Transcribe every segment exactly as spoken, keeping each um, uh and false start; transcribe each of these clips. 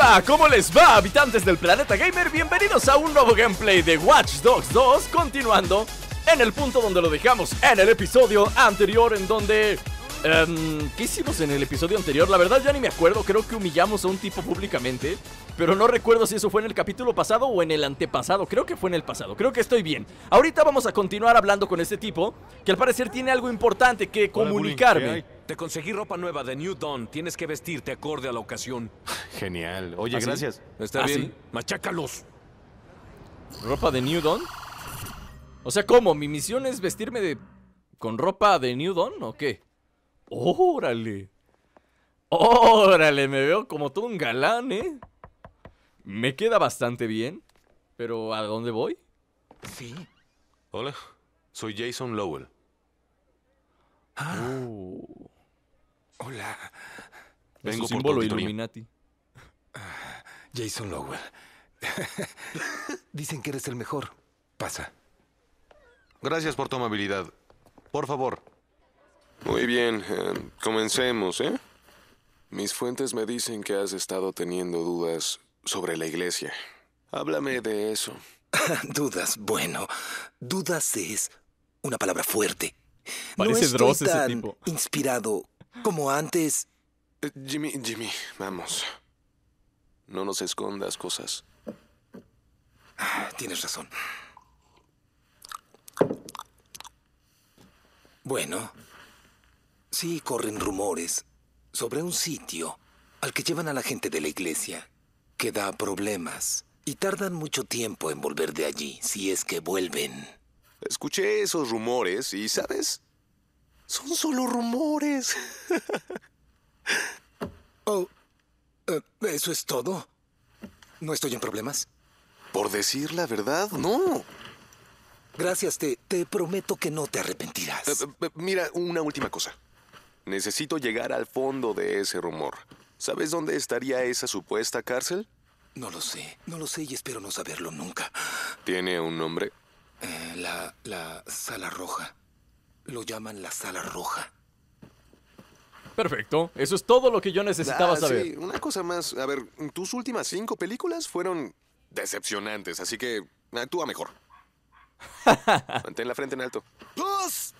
Hola, ¿cómo les va, habitantes del planeta gamer? Bienvenidos a un nuevo gameplay de Watch Dogs dos, continuando en el punto donde lo dejamos en el episodio anterior, en donde... Um, ¿Qué hicimos en el episodio anterior? La verdad ya ni me acuerdo, creo que humillamos a un tipo públicamente, pero no recuerdo si eso fue en el capítulo pasado o en el antepasado. Creo que fue en el pasado, creo que estoy bien. Ahorita vamos a continuar hablando con este tipo, que al parecer tiene algo importante que comunicarme. Te conseguí ropa nueva de New Dawn, tienes que vestirte acorde a la ocasión. Genial, oye, ¿así? Gracias. Está ¿así? Bien, machácalos. ¿Ropa de New Dawn? O sea, ¿cómo? ¿Mi misión es vestirme de... con ropa de New Dawn o qué? ¡Órale! ¡Órale! Me veo como todo un galán, ¿eh? Me queda bastante bien. ¿Pero a dónde voy? Sí. Hola, soy Jason Lowell. Ah. Oh. Hola. Vengo por símbolo Illuminati. Ah, Jason Lowell. Dicen que eres el mejor. Pasa. Gracias por tu amabilidad. Por favor. Muy bien, eh, comencemos, ¿eh? Mis fuentes me dicen que has estado teniendo dudas sobre la iglesia. Háblame de eso. Dudas, bueno, dudas es una palabra fuerte. Parece no estoy Dross ese tan tipo. Inspirado como antes. Eh, Jimmy, Jimmy, vamos. No nos escondas cosas. Ah, tienes razón. Bueno... sí, corren rumores sobre un sitio al que llevan a la gente de la iglesia, que da problemas y tardan mucho tiempo en volver de allí, si es que vuelven. Escuché esos rumores y, ¿sabes? Son solo rumores. Oh, ¿eso es todo? ¿No estoy en problemas? Por decir la verdad, no. Gracias, te, te prometo que no te arrepentirás. Mira, una última cosa. Necesito llegar al fondo de ese rumor. ¿Sabes dónde estaría esa supuesta cárcel? No lo sé, no lo sé y espero no saberlo nunca. ¿Tiene un nombre? Eh, la, la Sala Roja. Lo llaman la Sala Roja. Perfecto, eso es todo lo que yo necesitaba ah, saber. Sí, una cosa más. A ver, tus últimas cinco películas fueron decepcionantes, así que actúa mejor. Mantén la frente en alto. ¡Dos!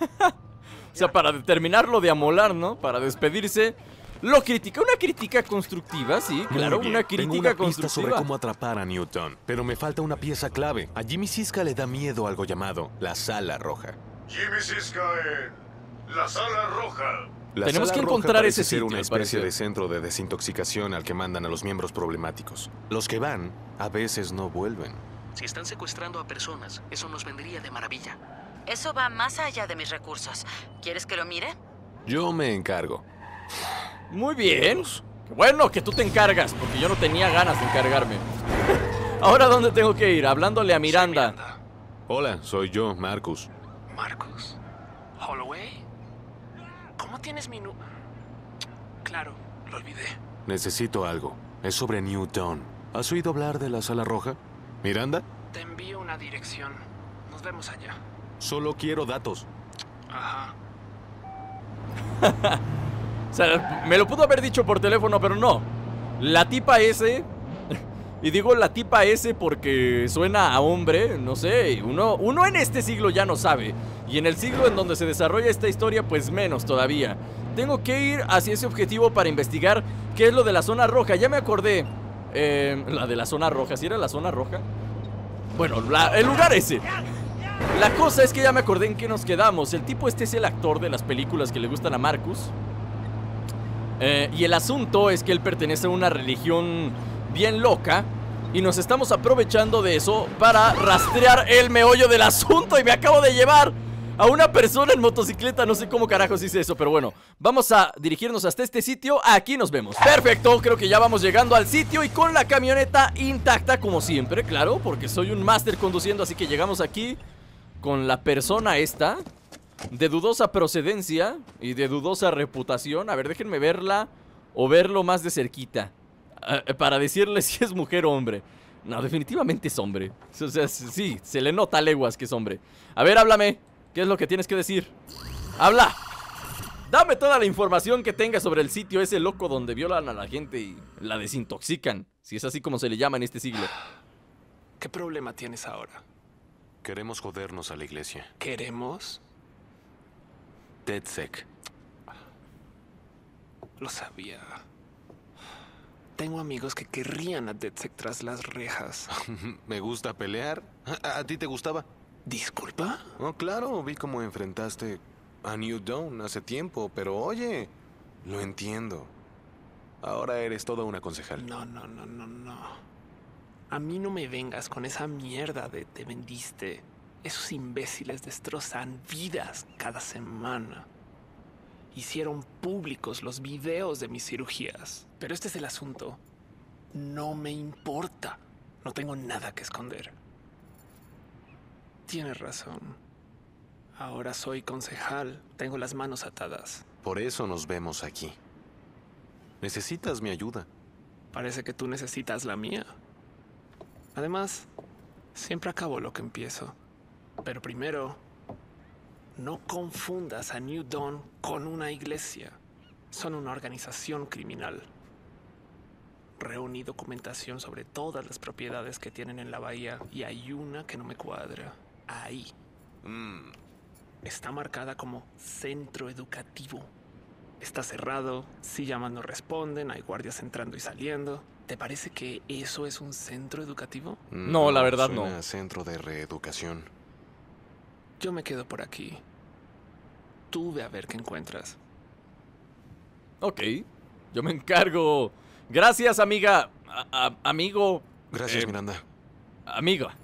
O sea, para determinarlo de amolar, ¿no? Para despedirse. Lo critica, una crítica constructiva, sí, claro, una crítica Tengo una constructiva. Pista sobre cómo atrapar a Newton, pero me falta una pieza clave. A Jimmy Siska le da miedo algo llamado la Sala Roja. Jimmy Siska en la Sala Roja. La Tenemos Sala que encontrar ese sitio, una especie de centro de desintoxicación al que mandan a los miembros problemáticos. Los que van, a veces no vuelven. Si están secuestrando a personas, eso nos vendría de maravilla. Eso va más allá de mis recursos. ¿Quieres que lo mire? Yo me encargo. Muy bien. Qué bueno que tú te encargas, porque yo no tenía ganas de encargarme. Ahora, ¿dónde tengo que ir? Hablándole a Miranda. Miranda. Hola, soy yo, Marcus. Marcus. Holloway. ¿Cómo tienes mi nu...? Claro, lo olvidé. Necesito algo. Es sobre New Dawn. ¿Has oído hablar de la Sala Roja? ¿Miranda? Te envío una dirección. Nos vemos allá. Solo quiero datos. Ajá. O sea, me lo pudo haber dicho por teléfono, pero no. La tipa ese... y digo la tipa ese porque suena a hombre, no sé. Uno, uno en este siglo ya no sabe. Y en el siglo en donde se desarrolla esta historia, pues menos todavía. Tengo que ir hacia ese objetivo para investigar qué es lo de la zona roja. Ya me acordé. Eh, la de la zona roja, ¿sí era la zona roja? Bueno, la, el lugar ese. La cosa es que ya me acordé en qué nos quedamos. El tipo este es el actor de las películas que le gustan a Marcus. Eh, y el asunto es que él pertenece a una religión bien loca. Y nos estamos aprovechando de eso para rastrear el meollo del asunto. Y me acabo de llevar a una persona en motocicleta, no sé cómo carajos hice eso, pero bueno, vamos a dirigirnos hasta este sitio, aquí nos vemos. Perfecto, creo que ya vamos llegando al sitio y con la camioneta intacta como siempre, claro, porque soy un máster conduciendo, así que llegamos aquí con la persona esta, de dudosa procedencia y de dudosa reputación. A ver, déjenme verla o verlo más de cerquita, uh, para decirle si es mujer o hombre. No, definitivamente es hombre, o sea, sí, se le nota a leguas que es hombre. A ver, háblame. ¿Qué es lo que tienes que decir? ¡Habla! Dame toda la información que tenga sobre el sitio ese loco donde violan a la gente y la desintoxican, si es así como se le llama en este siglo. ¿Qué problema tienes ahora? Queremos jodernos a la iglesia. ¿Queremos? DedSec. Lo sabía. Tengo amigos que querrían a DedSec tras las rejas. Me gusta pelear. ¿A, ¿A ti te gustaba? ¿Disculpa? Oh, claro, vi cómo enfrentaste a New Dawn hace tiempo, pero oye, lo entiendo. Ahora eres toda una concejal. No, no, no, no, no. A mí no me vengas con esa mierda de te vendiste. Esos imbéciles destrozan vidas cada semana. Hicieron públicos los videos de mis cirugías. Pero este es el asunto. No me importa. No tengo nada que esconder. Tienes razón. Ahora soy concejal. Tengo las manos atadas. Por eso nos vemos aquí. Necesitas mi ayuda. Parece que tú necesitas la mía. Además, siempre acabo lo que empiezo. Pero primero, no confundas a New Dawn con una iglesia. Son una organización criminal. Reuní documentación sobre todas las propiedades que tienen en la bahía y hay una que no me cuadra. Ahí. Mm. Está marcada como centro educativo. Está cerrado, si llaman no responden, hay guardias entrando y saliendo. ¿Te parece que eso es un centro educativo? No, no la verdad no. Es un centro de reeducación. Yo me quedo por aquí. Tú ve a ver qué encuentras. Ok, yo me encargo. Gracias, amiga. A a amigo. Gracias, eh, Miranda. Amiga.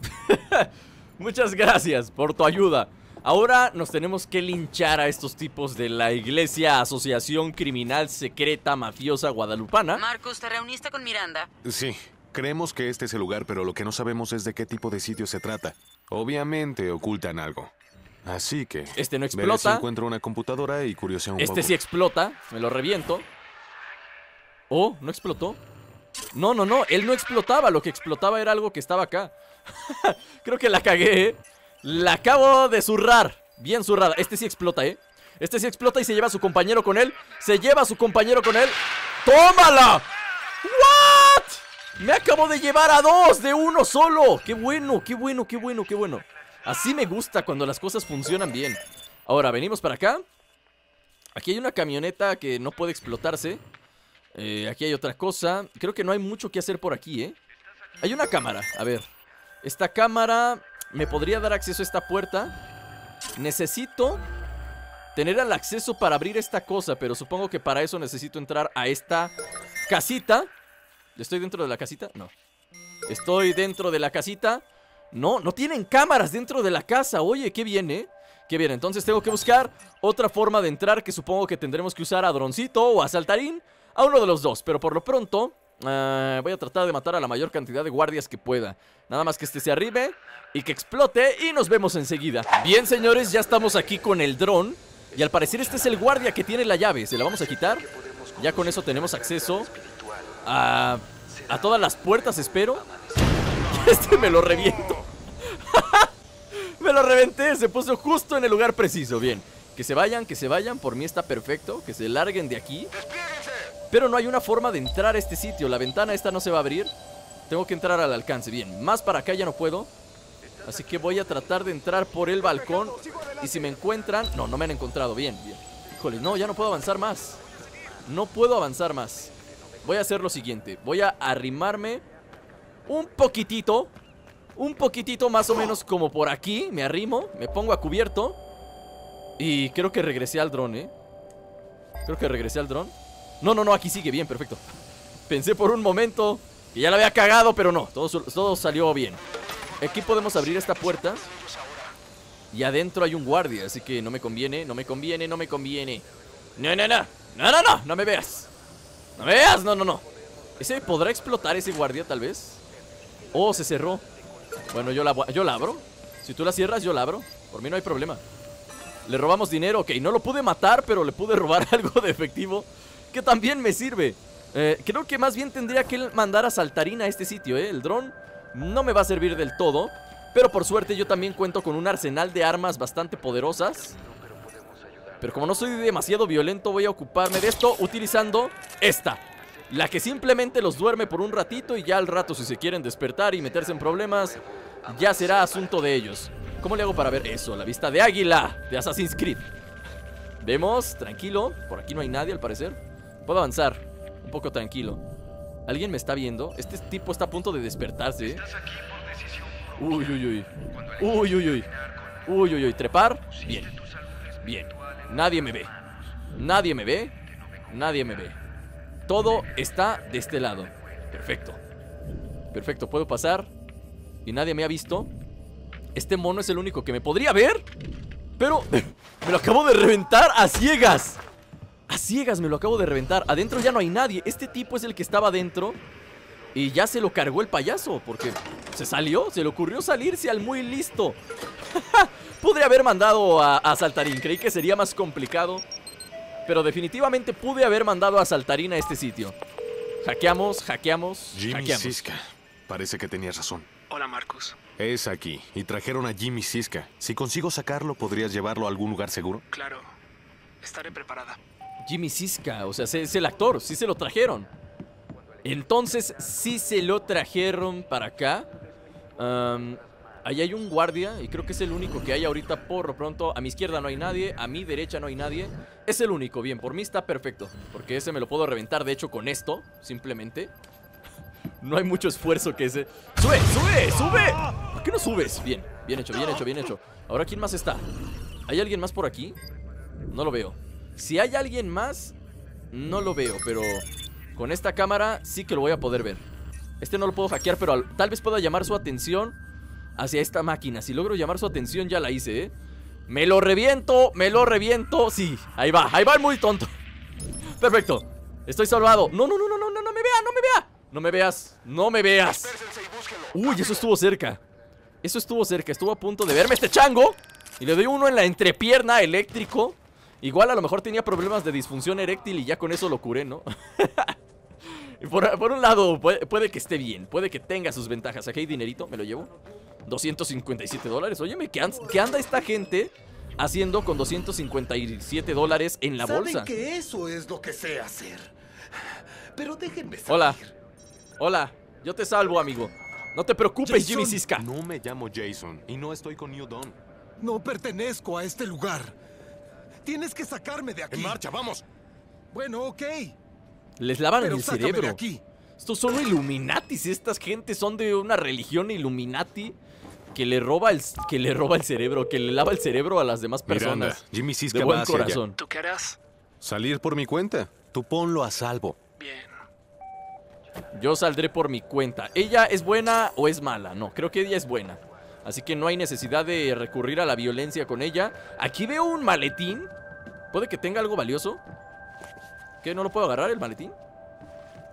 Muchas gracias por tu ayuda. Ahora nos tenemos que linchar a estos tipos de la iglesia, asociación criminal secreta mafiosa guadalupana. Marcus, ¿te reuniste con Miranda? Sí, creemos que este es el lugar, pero lo que no sabemos es de qué tipo de sitio se trata. Obviamente ocultan algo. Así que... Este no explota. Veré si encuentro una computadora y curioseo un poco. Este sí explota, me lo reviento. Oh, ¿no explotó? No, no, no, él no explotaba. Lo que explotaba era algo que estaba acá. Creo que la cagué, ¿eh? La acabo de zurrar. Bien zurrada, este sí explota, ¿eh? Este sí explota y se lleva a su compañero con él. Se lleva a su compañero con él. ¡Tómala! ¿What? Me acabo de llevar a dos de uno solo. ¡Qué bueno, qué bueno, qué bueno, qué bueno! Así me gusta cuando las cosas funcionan bien. Ahora, venimos para acá. Aquí hay una camioneta que no puede explotarse. eh, Aquí hay otra cosa. Creo que no hay mucho que hacer por aquí, ¿eh? Hay una cámara, a ver. Esta cámara me podría dar acceso a esta puerta. Necesito tener el acceso para abrir esta cosa, pero supongo que para eso necesito entrar a esta casita. ¿Estoy dentro de la casita? No. Estoy dentro de la casita. No, no tienen cámaras dentro de la casa. Oye, qué bien, ¿eh? Qué bien, entonces tengo que buscar otra forma de entrar, que supongo que tendremos que usar a droncito o a saltarín, a uno de los dos. Pero por lo pronto, uh, voy a tratar de matar a la mayor cantidad de guardias que pueda. Nada más que este se arribe y que explote y nos vemos enseguida. Bien, señores, ya estamos aquí con el dron. Y al parecer este es el guardia que tiene la llave. Se la vamos a quitar. Ya con eso tenemos acceso a, a todas las puertas, espero. Este me lo reviento. Me lo reventé, se puso justo en el lugar preciso. Bien, que se vayan, que se vayan. Por mí está perfecto, que se larguen de aquí. Pero no hay una forma de entrar a este sitio. La ventana esta no se va a abrir. Tengo que entrar al alcance, bien, más para acá ya no puedo. Así que voy a tratar de entrar por el balcón. Y si me encuentran... No, no me han encontrado, bien, bien. Híjole, no, ya no puedo avanzar más. No puedo avanzar más. Voy a hacer lo siguiente, voy a arrimarme un poquitito, un poquitito más o menos como por aquí. Me arrimo, me pongo a cubierto. Y creo que regresé al dron, ¿eh? Creo que regresé al dron. No, no, no, aquí sigue, bien, perfecto. Pensé por un momento que ya la había cagado, pero no, todo, todo salió bien. Aquí podemos abrir esta puerta. Y adentro hay un guardia, así que no me conviene, no me conviene, no me conviene. No, no, no, no, no, no, no me veas. No me veas, no, no, no. ¿Ese podrá explotar ese guardia, tal vez? Oh, se cerró. Bueno, yo la, yo la abro. Si tú la cierras, yo la abro. Por mí no hay problema. Le robamos dinero. Ok, no lo pude matar, pero le pude robar algo de efectivo, que también me sirve. eh, Creo que más bien tendría que mandar a saltarín a este sitio, ¿eh? El dron no me va a servir del todo. Pero por suerte yo también cuento con un arsenal de armas bastante poderosas. Pero como no soy demasiado violento, voy a ocuparme de esto utilizando esta, la que simplemente los duerme por un ratito y ya al rato si se quieren despertar y meterse en problemas, ya será asunto de ellos. ¿Cómo le hago para ver eso? La vista de águila de Assassin's Creed. Vemos, tranquilo, por aquí no hay nadie al parecer. Puedo avanzar, un poco tranquilo. ¿Alguien me está viendo? Este tipo está a punto de despertarse. Uy, uy, uy. Uy, uy, uy. Uy, uy, uy, trepar. Bien, bien. Nadie me ve. Nadie me ve. Nadie me ve. Todo está de este lado. Perfecto. Perfecto, puedo pasar. Y nadie me ha visto. Este mono es el único que me podría ver. Pero me lo acabo de reventar a ciegas. A ciegas me lo acabo de reventar. Adentro ya no hay nadie. Este tipo es el que estaba adentro. Y ya se lo cargó el payaso. Porque se salió, se le ocurrió salirse al muy listo. Podría haber mandado a, a Saltarín. Creí que sería más complicado, pero definitivamente pude haber mandado a Saltarín a este sitio. Hackeamos, hackeamos, Jimmy hackeamos. Siska, parece que tenías razón. Hola, Marcus. Es aquí, y trajeron a Jimmy Siska. Si consigo sacarlo, ¿podrías llevarlo a algún lugar seguro? Claro, estaré preparada. Jimmy Siska, o sea, es el actor, sí se lo trajeron. Entonces, sí se lo trajeron para acá. Um, ahí hay un guardia y creo que es el único que hay ahorita por lo pronto. A mi izquierda no hay nadie, a mi derecha no hay nadie. Es el único, bien, por mí está perfecto. Porque ese me lo puedo reventar, de hecho, con esto, simplemente. No hay mucho esfuerzo que ese... ¡Sube, sube, sube! ¿Por qué no subes? Bien, bien hecho, bien hecho, bien hecho. Ahora, ¿quién más está? ¿Hay alguien más por aquí? No lo veo. Si hay alguien más, no lo veo, pero con esta cámara sí que lo voy a poder ver. Este no lo puedo hackear, pero al... tal vez pueda llamar su atención hacia esta máquina. Si logro llamar su atención, ya la hice, ¿eh? Me lo reviento, me lo reviento. Sí, ahí va, ahí va el muy tonto. Perfecto, estoy salvado. No, no, no, no, no, no, no me vea, no me vea. No me veas, no me veas. Uy, eso estuvo cerca. Eso estuvo cerca, estuvo a punto de verme este chango. Y le doy uno en la entrepierna, eléctrico. Igual a lo mejor tenía problemas de disfunción eréctil y ya con eso lo curé, ¿no? por, por un lado, puede, puede que esté bien, puede que tenga sus ventajas. Aquí hay dinerito, me lo llevo. Doscientos cincuenta y siete dólares, óyeme, ¿qué, ¿qué anda esta gente haciendo con doscientos cincuenta y siete dólares en la bolsa? Saben que eso es lo que sé hacer. Pero déjenme salir. Hola. Hola, yo te salvo, amigo. No te preocupes, Jason. Jimmy Siska. No me llamo Jason y no estoy con New Dawn. No pertenezco a este lugar. Tienes que sacarme de aquí. En marcha, vamos. Bueno, ok. Les lavan Pero el cerebro de aquí. Estos son Illuminatis. Estas gentes son de una religión Illuminati que le roba el, que le roba el cerebro, que le lava el cerebro a las demás personas. Miranda, Jimmy Siska de buen va hacia corazón. Allá. ¿Tú qué harás? Salir por mi cuenta. Tú ponlo a salvo. Bien. Yo saldré por mi cuenta. ¿Ella es buena o es mala? No, creo que ella es buena. Así que no hay necesidad de recurrir a la violencia con ella. Aquí veo un maletín. ¿Puede que tenga algo valioso? ¿Qué? ¿No lo puedo agarrar el maletín?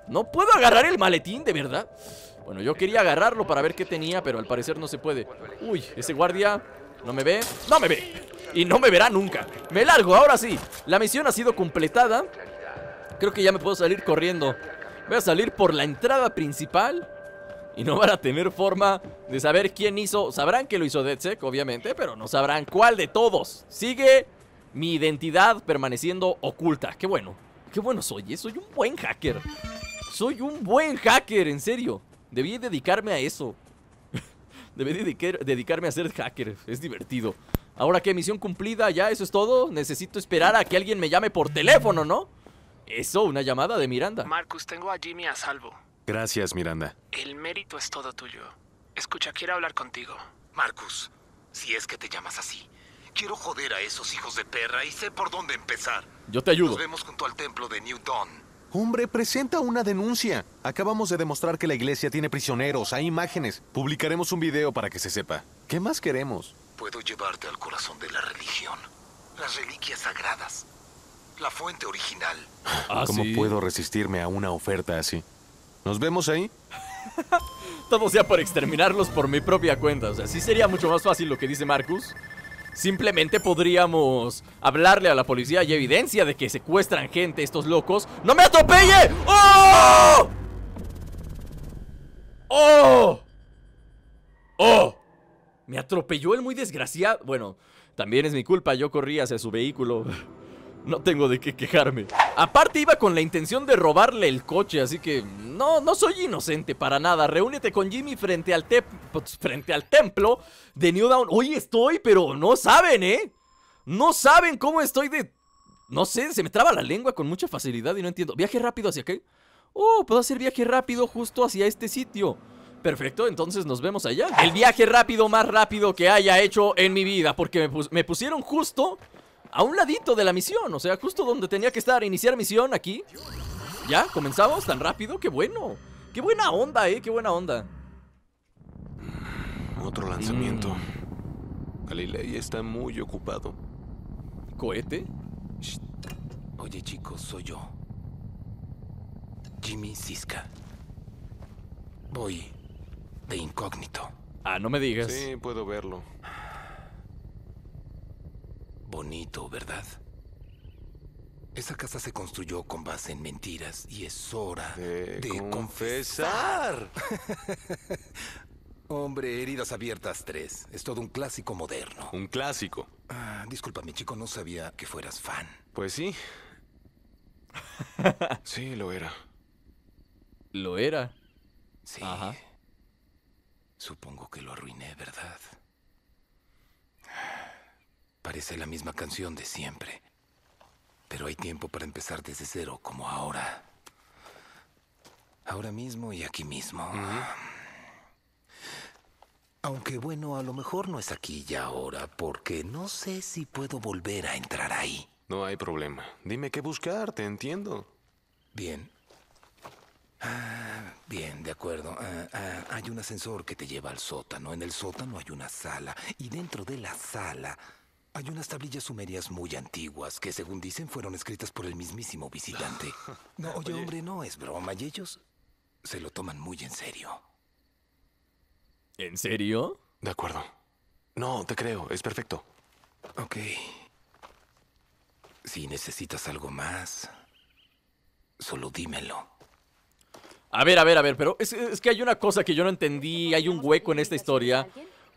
¿No puedo agarrar el maletín, de verdad? Bueno, yo quería agarrarlo para ver qué tenía, pero al parecer no se puede. Uy, ese guardia no me ve. ¡No me ve! Y no me verá nunca. Me largo, ahora sí. La misión ha sido completada. Creo que ya me puedo salir corriendo. Voy a salir por la entrada principal y no van a tener forma de saber quién hizo. Sabrán que lo hizo DedSec, obviamente, pero no sabrán cuál de todos. Sigue mi identidad permaneciendo oculta. Qué bueno, qué bueno soy, ¿eh? Soy un buen hacker. Soy un buen hacker, en serio. Debí dedicarme a eso. Debí dedicar, dedicarme a ser hacker, es divertido. Ahora que misión cumplida, ya eso es todo. Necesito esperar a que alguien me llame por teléfono, ¿no? Eso, una llamada de Miranda. Marcus, tengo a Jimmy a salvo. Gracias, Miranda. El mérito es todo tuyo. Escucha, quiero hablar contigo. Marcus, si es que te llamas así. Quiero joder a esos hijos de perra y sé por dónde empezar. Yo te ayudo. Nos vemos junto al templo de New Dawn. Hombre, presenta una denuncia. Acabamos de demostrar que la iglesia tiene prisioneros, hay imágenes. Publicaremos un video para que se sepa. ¿Qué más queremos? Puedo llevarte al corazón de la religión. Las reliquias sagradas. La fuente original. Ah, ¿Cómo sí? puedo resistirme a una oferta así? ¿Nos vemos ahí? Todo sea por exterminarlos por mi propia cuenta. O sea, sí sería mucho más fácil lo que dice Marcus. Simplemente podríamos hablarle a la policía y evidencia de que secuestran gente estos locos. ¡No me atropelle! ¡Oh! ¡Oh! ¡Oh! Me atropelló el muy desgraciado. Bueno, También es mi culpa, yo corrí hacia su vehículo. No tengo de qué quejarme. Aparte iba con la intención de robarle el coche, así que no, no soy inocente para nada. Reúnete con Jimmy frente al, te frente al templo de New Dawn. Hoy estoy, pero no saben, ¿eh? No saben cómo estoy de... No sé, se me traba la lengua con mucha facilidad y no entiendo. ¿Viaje rápido hacia qué? Oh, puedo hacer viaje rápido justo hacia este sitio. Perfecto, entonces nos vemos allá. El viaje rápido más rápido que haya hecho en mi vida, porque me, pus me pusieron justo... a un ladito de la misión, o sea, justo donde tenía que estar. Iniciar misión aquí. Ya, comenzamos tan rápido, qué bueno. Qué buena onda, eh, qué buena onda. Otro lanzamiento. mm. Galilei está muy ocupado. ¿Cohete? Shh. Oye chicos, soy yo, Jimmy Siska. Voy de incógnito. Ah, no me digas. Sí, puedo verlo. Bonito, ¿verdad? Esa casa se construyó con base en mentiras y es hora de, de confesar. confesar. Hombre, heridas abiertas tres. Es todo un clásico moderno. ¿Un clásico? Ah, discúlpame, chico, no sabía que fueras fan. Pues sí. Sí, lo era. ¿Lo era? Sí. Ajá. Supongo que lo arruiné, ¿verdad? Parece la misma canción de siempre, pero hay tiempo para empezar desde cero, como ahora. Ahora mismo y aquí mismo. Uh-huh. Aunque bueno, a lo mejor no es aquí y ahora, porque no sé si puedo volver a entrar ahí. No hay problema. Dime qué buscar, te entiendo. Bien. Ah, bien, de acuerdo. Ah, ah, hay un ascensor que te lleva al sótano. En el sótano hay una sala, y dentro de la sala... hay unas tablillas sumerias muy antiguas que, según dicen, fueron escritas por el mismísimo visitante. No, oye, oye, hombre, no es broma. Y ellos se lo toman muy en serio. ¿En serio? De acuerdo. No, te creo. Es perfecto. Ok. Si necesitas algo más, solo dímelo. A ver, a ver, a ver. Pero es, es que hay una cosa que yo no entendí. Hay un hueco en esta historia.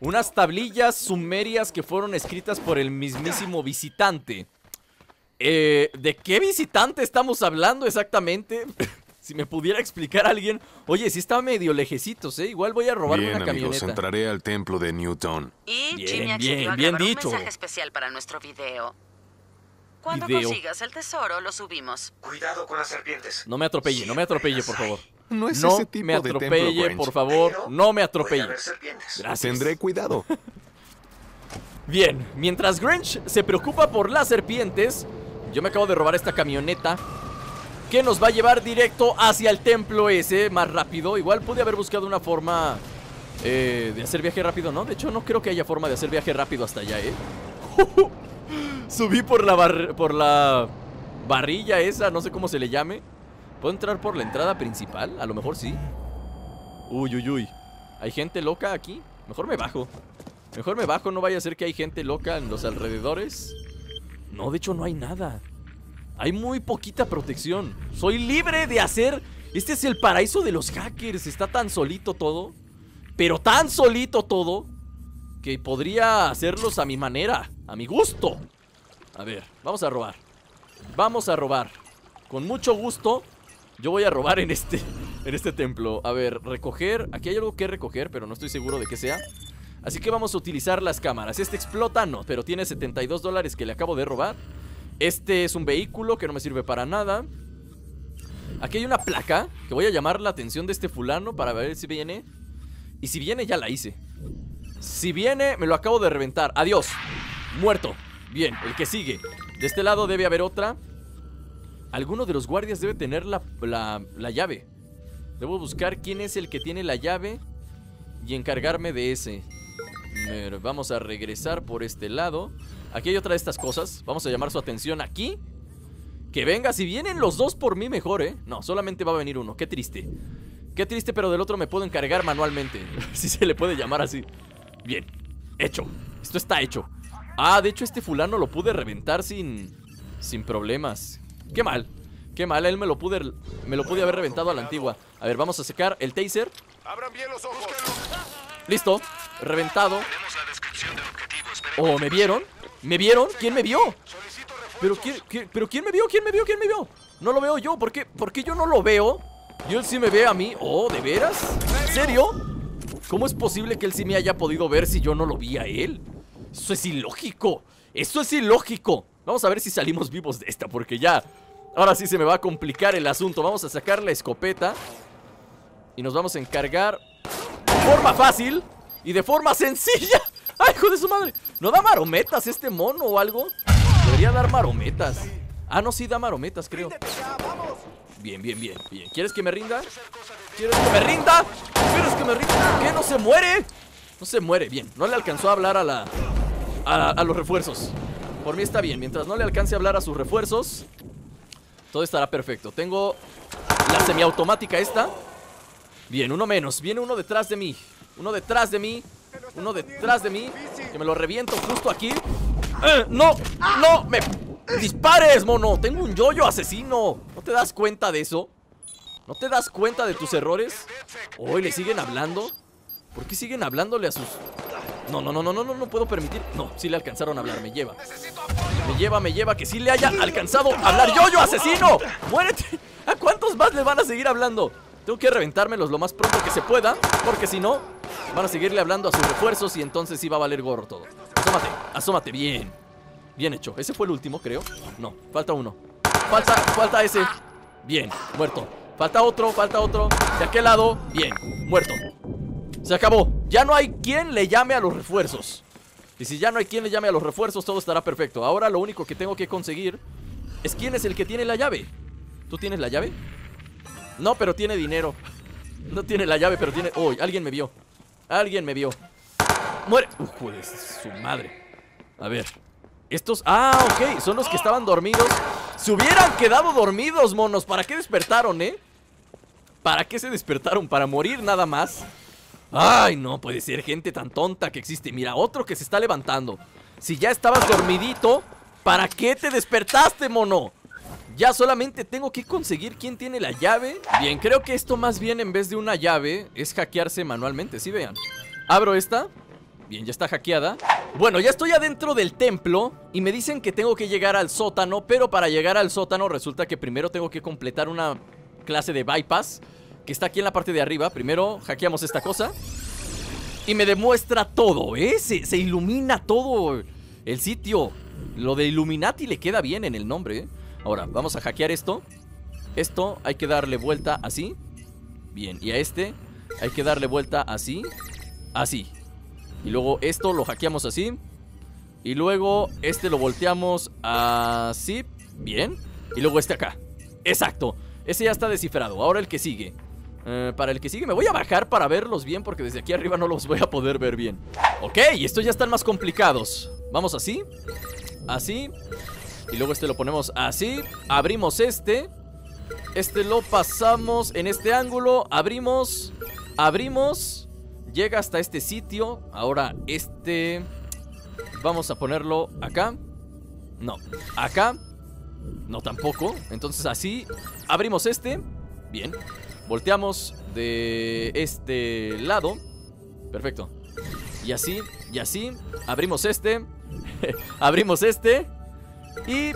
Unas tablillas sumerias que fueron escritas por el mismísimo visitante. Eh, ¿de qué visitante estamos hablando exactamente? Si me pudiera explicar a alguien. Oye, sí está medio lejecitos, ¿eh? Igual voy a robarme bien, una amigos, camioneta. Bien, amigos, entraré al templo de Newton. Y bien, Jimmy accedió a grabar un mensaje especial para nuestro video. Cuando video. consigas el tesoro, lo subimos. Cuidado con las serpientes. No me atropelle, no me atropelle, por favor. No es no ese tipo me atropelle, de templo, por favor. Pero no me atropelle. Gracias. Tendré cuidado. Bien, mientras Grinch se preocupa por las serpientes, yo me acabo de robar esta camioneta que nos va a llevar directo hacia el templo ese más rápido. Igual pude haber buscado una forma eh, de hacer viaje rápido, ¿no? De hecho, no creo que haya forma de hacer viaje rápido hasta allá, ¿eh? Subí por la, bar por la barrilla esa, no sé cómo se le llame. ¿Puedo entrar por la entrada principal? A lo mejor sí. Uy, uy, uy. ¿Hay gente loca aquí? Mejor me bajo. Mejor me bajo, no vaya a ser que hay gente loca en los alrededores. No, de hecho no hay nada. Hay muy poquita protección. Soy libre de hacer... Este es el paraíso de los hackers. Está tan solito todo. Pero tan solito todo. Que podría hacerlos a mi manera. A mi gusto. A ver, vamos a robar. Vamos a robar. Con mucho gusto. Yo voy a robar en este, en este templo. A ver, recoger. Aquí hay algo que recoger, pero no estoy seguro de qué sea. Así que vamos a utilizar las cámaras. Este explota, no, pero tiene setenta y dos dólares que le acabo de robar. Este es un vehículo que no me sirve para nada. Aquí hay una placa que voy a llamar la atención de este fulano para ver si viene. Y si viene, ya la hice. Si viene, me lo acabo de reventar. Adiós, muerto. Bien, el que sigue. De este lado debe haber otra. Alguno de los guardias debe tener la, la, la llave. Debo buscar quién es el que tiene la llave y encargarme de ese. Pero vamos a regresar por este lado. Aquí hay otra de estas cosas. Vamos a llamar su atención aquí. Que venga, si vienen los dos por mí mejor, ¿eh? No, solamente va a venir uno, qué triste. Qué triste, pero del otro me puedo encargar manualmente. Si se le puede llamar así. Bien, hecho, esto está hecho. Ah, de hecho este fulano lo pude reventar sin, sin problemas. Qué mal, qué mal, él me lo pude me lo pude haber reventado a la antigua. A ver, vamos a sacar el taser. Abran bien los ojos. Listo, reventado. Oh, ¿me vieron? ¿Me vieron? ¿Quién me vio? ¿Pero quién, quién, pero quién me vio? ¿Quién me vio? ¿Quién me vio? No lo veo yo. ¿Por qué? ¿Por qué yo no lo veo? ¿Y él sí me ve a mí? Oh, ¿de veras? ¿En serio? ¿Cómo es posible que él sí me haya podido ver si yo no lo vi a él? Eso es ilógico. Eso es ilógico. Vamos a ver si salimos vivos de esta, porque ya... ahora sí se me va a complicar el asunto. Vamos a sacar la escopeta y nos vamos a encargar de forma fácil y de forma sencilla. ¡Ay, hijo de su madre! ¿No da marometas este mono o algo? Debería dar marometas. Ah, no, sí da marometas, creo. Bien, bien, bien, bien. ¿Quieres que me rinda? ¿Quieres que me rinda? ¿Quieres que me rinda? ¿Qué? ¿No se muere? No se muere, bien. No le alcanzó a hablar a la... A, a los refuerzos. Por mí está bien. Mientras no le alcance a hablar a sus refuerzos, todo estará perfecto. Tengo la semiautomática esta. Bien, uno menos. Viene uno detrás de mí. Uno detrás de mí. Uno detrás de mí. Que me lo reviento justo aquí. eh, No, no, me dispares, mono. Tengo un yoyo asesino. ¿No te das cuenta de eso? ¿No te das cuenta de tus errores? Hoy oh, le siguen hablando. ¿Por qué siguen hablándole a sus...? No, no, no, no, no, no, no puedo permitir. No, sí le alcanzaron a hablar, me lleva. Me lleva, me lleva, que sí le haya alcanzado a hablar. ¡Yoyo, asesino! ¡Muérete! ¿A cuántos más le van a seguir hablando? Tengo que reventármelos lo más pronto que se pueda, porque si no, van a seguirle hablando a sus refuerzos y entonces sí va a valer gorro todo. Asómate, asómate, bien. Bien hecho, ese fue el último, creo. No, falta uno. Falta, falta ese. Bien, muerto. Falta otro, falta otro. De aquel lado, bien, muerto. Se acabó. Ya no hay quien le llame a los refuerzos. Y si ya no hay quien le llame a los refuerzos, todo estará perfecto. Ahora lo único que tengo que conseguir es quién es el que tiene la llave. ¿Tú tienes la llave? No, pero tiene dinero. No tiene la llave, pero tiene... ¡Uy! Oh, alguien me vio. Alguien me vio. ¡Muere! ¡Uy, joder, su madre! A ver. Estos... ¡Ah, ok! Son los que estaban dormidos. ¡Se hubieran quedado dormidos, monos! ¿Para qué despertaron, eh? ¿Para qué se despertaron? Para morir nada más. Ay, no puede ser, gente tan tonta que existe. Mira, otro que se está levantando. Si ya estabas dormidito, ¿para qué te despertaste, mono? Ya solamente tengo que conseguir quién tiene la llave. Bien, creo que esto más bien en vez de una llave es hackearse manualmente, ¿sí? Vean, abro esta. Bien, ya está hackeada. Bueno, ya estoy adentro del templo y me dicen que tengo que llegar al sótano. Pero para llegar al sótano resulta que primero tengo que completar una clase de bypass que está aquí en la parte de arriba. Primero hackeamos esta cosa y me demuestra todo, ¿eh? Se, se ilumina todo el sitio. Lo de Illuminati le queda bien en el nombre, ¿eh? Ahora, vamos a hackear esto. Esto hay que darle vuelta así. Bien, y a este hay que darle vuelta así. Así. Y luego esto lo hackeamos así. Y luego este lo volteamos así. Bien. Y luego este acá. Exacto. Ese ya está descifrado. Ahora el que sigue. Eh, para el que sigue me voy a bajar para verlos bien, porque desde aquí arriba no los voy a poder ver bien. Ok, estos ya están más complicados. Vamos así, así. Y luego este lo ponemos así. Abrimos este. Este lo pasamos en este ángulo. Abrimos, abrimos. Llega hasta este sitio. Ahora este vamos a ponerlo acá. No, acá. No, tampoco. Entonces así. Abrimos este. Bien. Volteamos de este lado. Perfecto. Y así, y así. Abrimos este. Abrimos este. Y...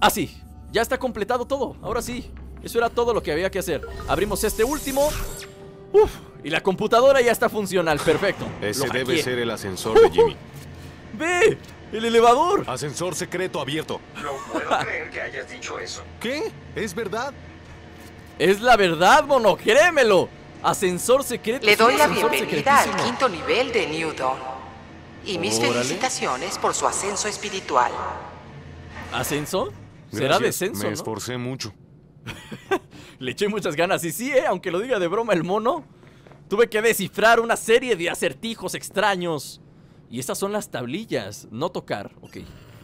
así. Ya está completado todo. Ahora sí. Eso era todo lo que había que hacer. Abrimos este último. Uf. Y la computadora ya está funcional. Perfecto. Ese debe ser el ascensor de Jimmy. ¡Ve! ¡El elevador! Ascensor secreto abierto. No puedo creer que hayas dicho eso. ¿Qué? ¿Es verdad? Es la verdad, mono, créemelo. Ascensor secreto. Le doy la bienvenida al quinto nivel de New Dawn. Y mis Órale. felicitaciones por su ascenso espiritual. ¿Ascenso? Será Gracias. descenso, Me ¿no? esforcé mucho. Le eché muchas ganas. Y sí, eh, aunque lo diga de broma el mono, tuve que descifrar una serie de acertijos extraños. Y estas son las tablillas. No tocar, ok.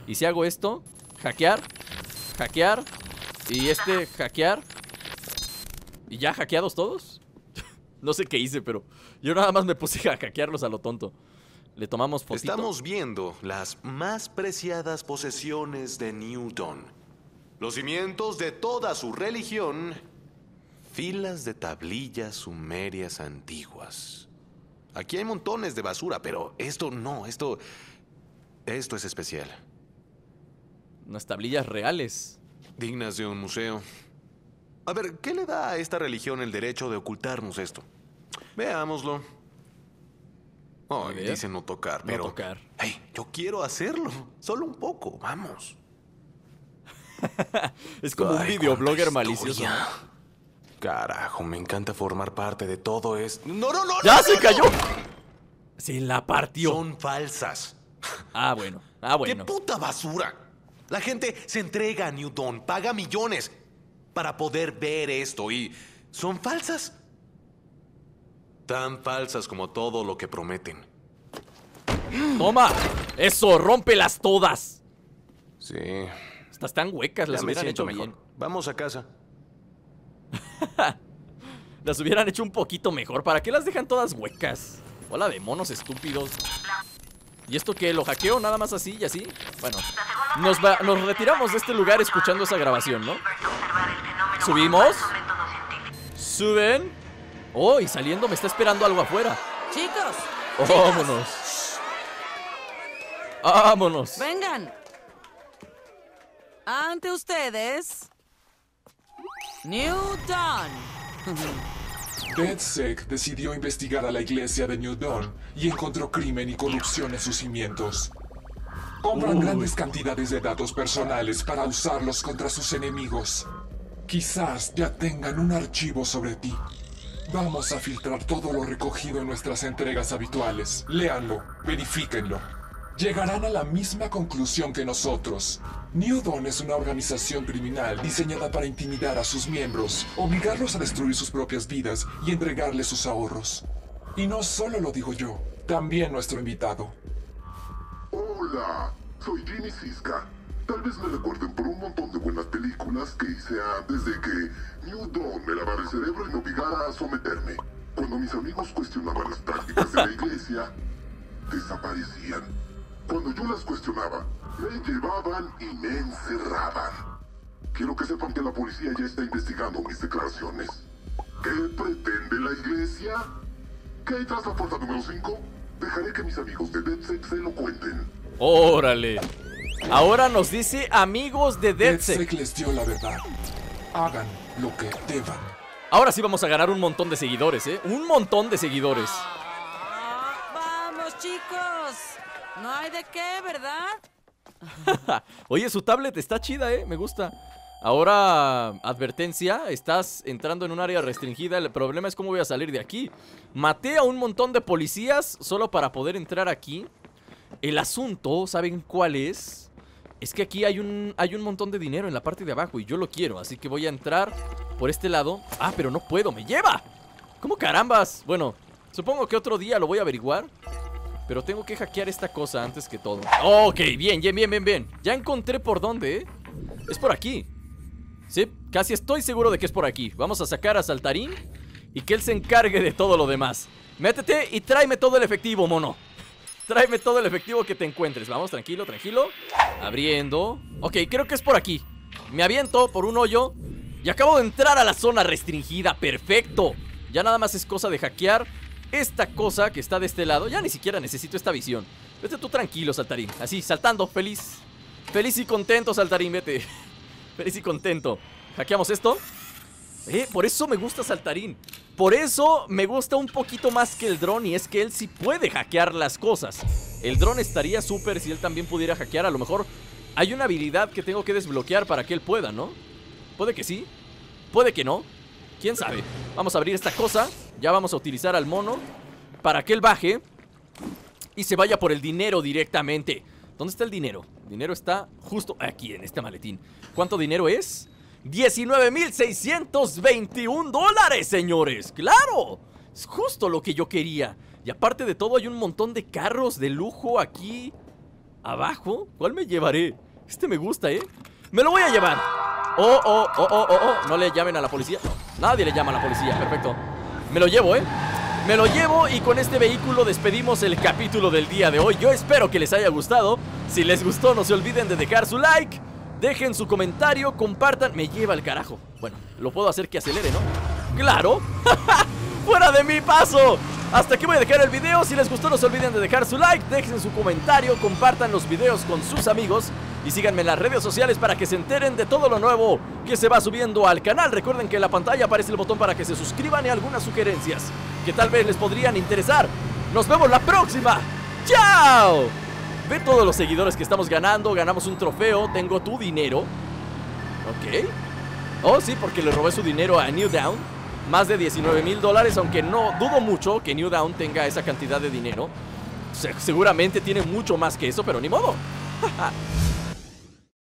Y si hago esto, hackear, hackear. Y este, hackear. ¿Y ya hackeados todos? No sé qué hice, pero yo nada más me puse a hackearlos a lo tonto. Le tomamos fotito. Estamos viendo las más preciadas posesiones de Newton. Los cimientos de toda su religión. Filas de tablillas sumerias antiguas. Aquí hay montones de basura, pero esto no, esto... Esto es especial. Unas tablillas reales. Dignas de un museo. A ver, ¿qué le da a esta religión el derecho de ocultarnos esto? Veámoslo. Oh, dice no tocar, pero... No tocar. Hey, yo quiero hacerlo. Solo un poco, vamos. Es como Ay, un videoblogger malicioso. Carajo, me encanta formar parte de todo esto. ¡No, no, no! ¡Ya no, se no, cayó! No. Se la partió. Son falsas. Ah, bueno. Ah, bueno. ¡Qué puta basura! La gente se entrega a New Dawn, paga millones para poder ver esto y... ¿Son falsas? Tan falsas como todo lo que prometen. ¡Toma! ¡Eso! ¡Rómpelas todas! Sí. Estas tan huecas las ya hubieran hecho mejor. Bien. Vamos a casa. Las hubieran hecho un poquito mejor. ¿Para qué las dejan todas huecas? Hola de monos estúpidos. ¿Y esto qué? ¿Lo hackeo? ¿Nada más así y así? Bueno, nos, va, nos retiramos de este lugar escuchando esa grabación, ¿no? Subimos. Suben. Oh, y saliendo me está esperando algo afuera. Chicos. Oh, chicos. Vámonos. Vámonos. Vengan. Ante ustedes, New Dawn. DedSec decidió investigar a la iglesia de New Dawn y encontró crimen y corrupción en sus cimientos. Compran Uy. grandes cantidades de datos personales para usarlos contra sus enemigos. Quizás ya tengan un archivo sobre ti. Vamos a filtrar todo lo recogido en nuestras entregas habituales. Léanlo, verifíquenlo. Llegarán a la misma conclusión que nosotros. New Dawn es una organización criminal diseñada para intimidar a sus miembros, obligarlos a destruir sus propias vidas y entregarles sus ahorros. Y no solo lo digo yo, también nuestro invitado. Hola, soy Jimmy Siska. Tal vez me recuerden por un montón de buenas películas que hice antes de que New Dawn me lavara el cerebro y me obligara a someterme. Cuando mis amigos cuestionaban las prácticas de la iglesia, desaparecían. Cuando yo las cuestionaba, me llevaban y me encerraban. Quiero que sepan que la policía ya está investigando mis declaraciones. ¿Qué pretende la iglesia? ¿Qué hay tras la puerta número cinco? Dejaré que mis amigos de DedSec se lo cuenten. ¡Órale! Ahora nos dice amigos de DedSec. DedSec les dio la verdad. Hagan lo que deban. Ahora sí vamos a ganar un montón de seguidores, ¿eh? Un montón de seguidores. ¡Vamos, chicos! No hay de qué, ¿verdad? Oye, su tablet está chida, ¿eh? Me gusta. Ahora, advertencia, estás entrando en un área restringida. El problema es cómo voy a salir de aquí. Maté a un montón de policías solo para poder entrar aquí. El asunto, ¿saben cuál es? Es que aquí hay un, hay un montón de dinero en la parte de abajo y yo lo quiero. Así que voy a entrar por este lado. Ah, pero no puedo, me lleva. ¿Cómo carambas? Bueno, supongo que otro día lo voy a averiguar. Pero tengo que hackear esta cosa antes que todo. Ok, bien, bien, bien, bien, bien. Ya encontré por dónde, ¿eh? Es por aquí. Sí, casi estoy seguro de que es por aquí. Vamos a sacar a Saltarín y que él se encargue de todo lo demás. Métete y tráeme todo el efectivo, mono. Tráeme todo el efectivo que te encuentres. Vamos, tranquilo, tranquilo. Abriendo. Ok, creo que es por aquí. Me aviento por un hoyo y acabo de entrar a la zona restringida. Perfecto. Ya nada más es cosa de hackear esta cosa que está de este lado. Ya ni siquiera necesito esta visión. Vete tú tranquilo, Saltarín. Así, saltando, feliz. Feliz y contento, Saltarín, vete. Feliz y contento. Hackeamos esto. Eh, por eso me gusta Saltarín. Por eso me gusta un poquito más que el dron. Y es que él sí puede hackear las cosas. El dron estaría súper si él también pudiera hackear. A lo mejor hay una habilidad que tengo que desbloquear para que él pueda, ¿no? Puede que sí, puede que no. ¿Quién sabe? Vamos a abrir esta cosa. Ya vamos a utilizar al mono para que él baje y se vaya por el dinero directamente. ¿Dónde está el dinero? El dinero está justo aquí, en este maletín. ¿Cuánto dinero es? diecinueve mil seiscientos veintiún dólares, señores. ¡Claro! Es justo lo que yo quería. Y aparte de todo, hay un montón de carros de lujo aquí abajo. ¿Cuál me llevaré? Este me gusta, ¿eh? ¡Me lo voy a llevar! ¡Oh, oh, oh, oh, oh! oh. No le llamen a la policía. No, nadie le llama a la policía. Perfecto. Me lo llevo, ¿eh? Me lo llevo y con este vehículo despedimos el capítulo del día de hoy. Yo espero que les haya gustado. Si les gustó, no se olviden de dejar su like. Dejen su comentario, compartan. Me lleva el carajo. Bueno, lo puedo hacer que acelere, ¿no? ¡Claro! ¡Fuera de mi paso! Hasta aquí voy a dejar el video. Si les gustó no se olviden de dejar su like, dejen su comentario, compartan los videos con sus amigos y síganme en las redes sociales para que se enteren de todo lo nuevo que se va subiendo al canal. Recuerden que en la pantalla aparece el botón para que se suscriban y algunas sugerencias que tal vez les podrían interesar. Nos vemos la próxima. ¡Chao! Ve todos los seguidores que estamos ganando. Ganamos un trofeo. Tengo tu dinero. Ok. Oh, sí, porque le robé su dinero a New Dawn. Más de diecinueve mil dólares. Aunque no dudo mucho que New Dawn tenga esa cantidad de dinero. Se- Seguramente tiene mucho más que eso, pero ni modo.